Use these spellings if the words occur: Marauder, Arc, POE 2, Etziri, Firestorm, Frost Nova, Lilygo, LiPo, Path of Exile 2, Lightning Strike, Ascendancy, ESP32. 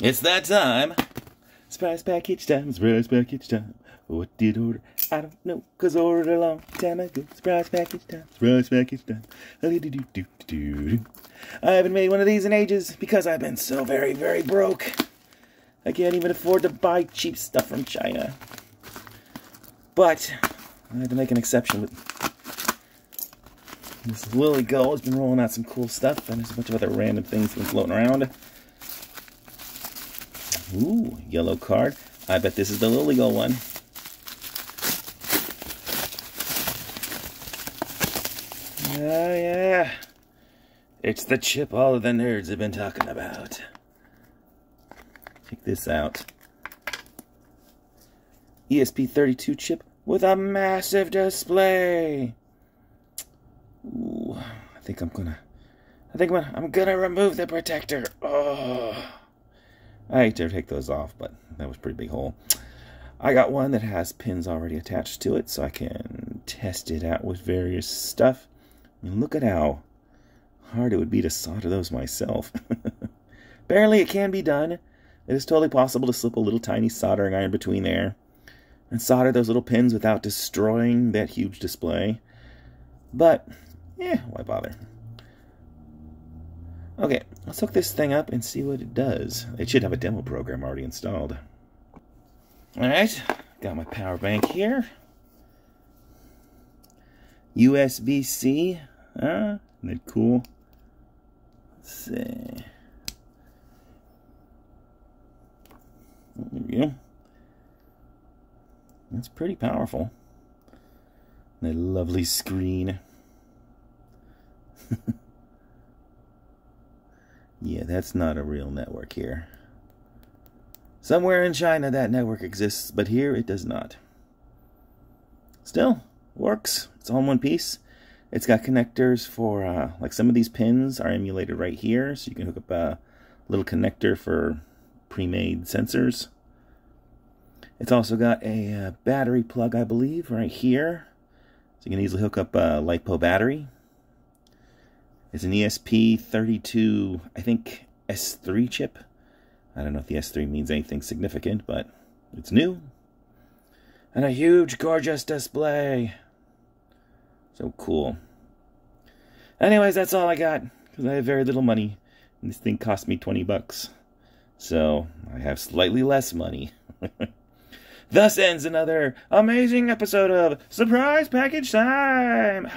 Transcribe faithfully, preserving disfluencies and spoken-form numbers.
It's that time. Surprise package time, surprise package time. What did I order? I don't know, cause I ordered a long time ago. Surprise package time, surprise package time. I haven't made one of these in ages because I've been so very, very broke. I can't even afford to buy cheap stuff from China. But I had to make an exception with this Lilygo. Has been rolling out some cool stuff, and there's a bunch of other random things been floating around. Ooh, yellow card. I bet this is the Lilygo one. Oh yeah. It's the chip all of the nerds have been talking about. Check this out. E S P thirty-two chip with a massive display. Ooh, I think I'm gonna I think I'm gonna, I'm gonna remove the protector. Oh, I hate to take those off, but that was a pretty big hole. I got one that has pins already attached to it, so I can test it out with various stuff. I mean, look at how hard it would be to solder those myself. Apparently it can be done. It is totally possible to slip a little tiny soldering iron between there and solder those little pins without destroying that huge display. But, yeah, why bother? Okay, let's hook this thing up and see what it does. It should have a demo program already installed. Alright, got my power bank here. U S B C. Huh? Isn't that cool? Let's see. There we go. That's pretty powerful. That lovely screen. Yeah, that's not a real network here. Somewhere in China that network exists, but here it does not. Still, works. It's all in one piece. It's got connectors for, uh, like some of these pins are emulated right here, so you can hook up a little connector for pre-made sensors. It's also got a uh, battery plug, I believe, right here. So you can easily hook up a LiPo battery. It's an E S P thirty-two, I think, S three chip. I don't know if the S three means anything significant, but it's new. And a huge, gorgeous display. So cool. Anyways, that's all I got, because I have very little money, and this thing cost me twenty bucks. So I have slightly less money. Thus ends another amazing episode of Surprise Package Time!